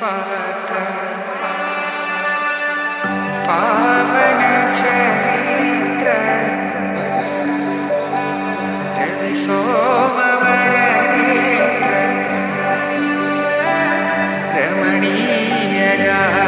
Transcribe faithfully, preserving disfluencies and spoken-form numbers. Ramaniya